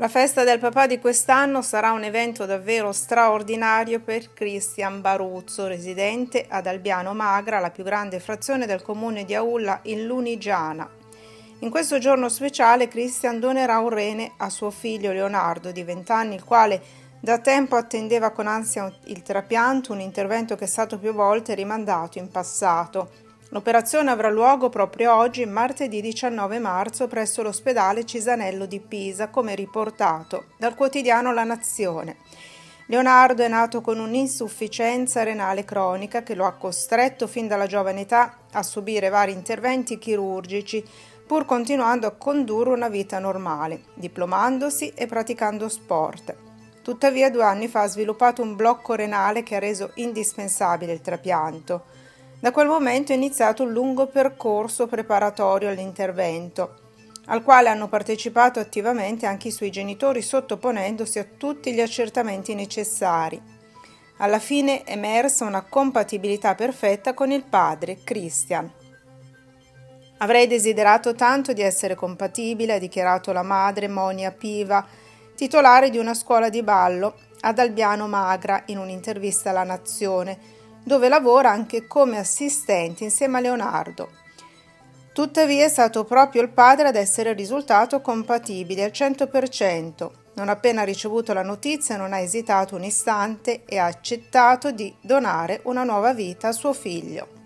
La festa del papà di quest'anno sarà un evento davvero straordinario per Christian Baruzzo, residente ad Albiano Magra, la più grande frazione del comune di Aulla in Lunigiana. In questo giorno speciale Christian donerà un rene a suo figlio Leonardo di 20 anni, il quale da tempo attendeva con ansia il trapianto, un intervento che è stato più volte rimandato in passato. L'operazione avrà luogo proprio oggi, martedì 19 marzo, presso l'ospedale Cisanello di Pisa, come riportato dal quotidiano La Nazione. Leonardo è nato con un'insufficienza renale cronica che lo ha costretto fin dalla giovane età a subire vari interventi chirurgici, pur continuando a condurre una vita normale, diplomandosi e praticando sport. Tuttavia 2 anni fa ha sviluppato un blocco renale che ha reso indispensabile il trapianto. Da quel momento è iniziato un lungo percorso preparatorio all'intervento, al quale hanno partecipato attivamente anche i suoi genitori, sottoponendosi a tutti gli accertamenti necessari. Alla fine è emersa una compatibilità perfetta con il padre, Christian. Avrei desiderato tanto di essere compatibile, ha dichiarato la madre Monia Piva, titolare di una scuola di ballo ad Albiano Magra, in un'intervista alla Nazione, dove lavora anche come assistente insieme a Leonardo. Tuttavia è stato proprio il padre ad essere risultato compatibile al 100%. Non appena ricevuto la notizia non ha esitato un istante e ha accettato di donare una nuova vita a suo figlio.